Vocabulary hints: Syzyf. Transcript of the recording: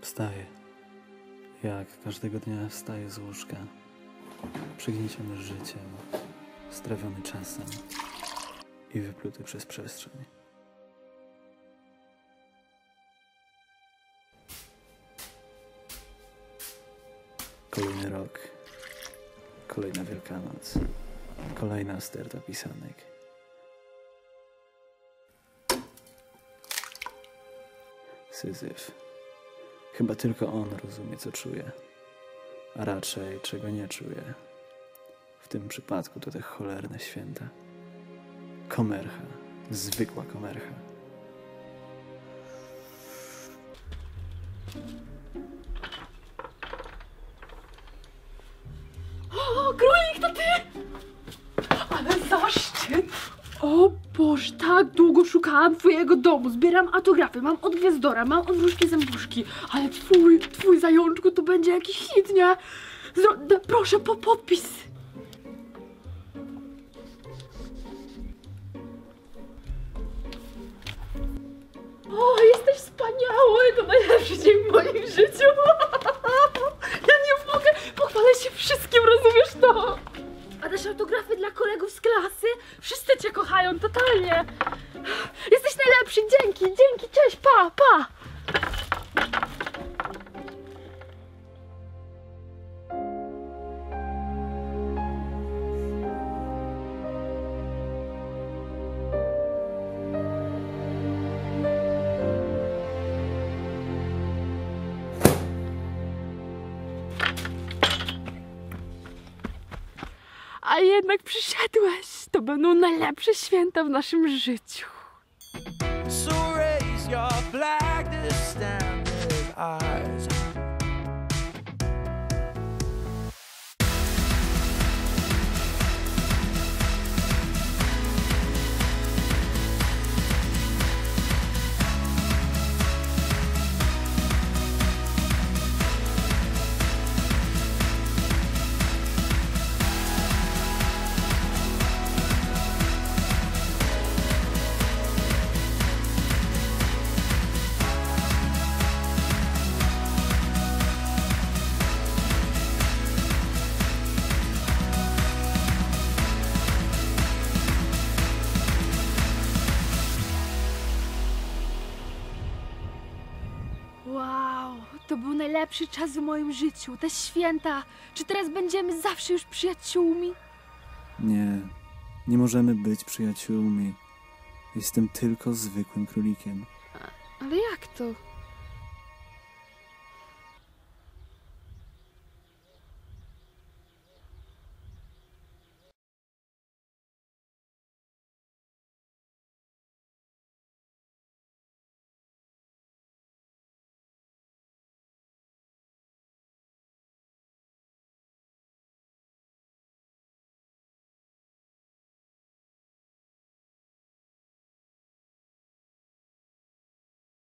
Wstaję. Jak każdego dnia wstaję z łóżka, przygnieciony życiem, strawiony czasem i wypluty przez przestrzeń. Kolejny rok, kolejna Wielkanoc, kolejna sterta pisanek. Syzyf. Chyba tylko on rozumie, co czuje, a raczej czego nie czuje. W tym przypadku to te cholerne święta. Komercha, zwykła komercha. O, królik, to ty! Ale zaszczyt! O Boże, tak długo szukałam twojego domu, zbieram autografy, mam od Gwiazdora, mam od Wróżki Zambuszki, ale twój zajączku to będzie jakiś hit, nie? Proszę, po podpis! O, jesteś wspaniały, to najlepszy dzień w moim życiu! Ja nie mogę, pochwalę się wszystkim, rozumiesz to? A dasz autografy dla kolegów z klasy? Wszyscy cię kochają, totalnie! Jesteś najlepszy, dzięki, cześć, pa! A jednak przyszedłeś. To będą najlepsze święta w naszym życiu. So raise your flag to standard eyes. Wow, to był najlepszy czas w moim życiu, te święta. Czy teraz będziemy zawsze już przyjaciółmi? Nie, nie możemy być przyjaciółmi. Jestem tylko zwykłym królikiem. Ale jak to?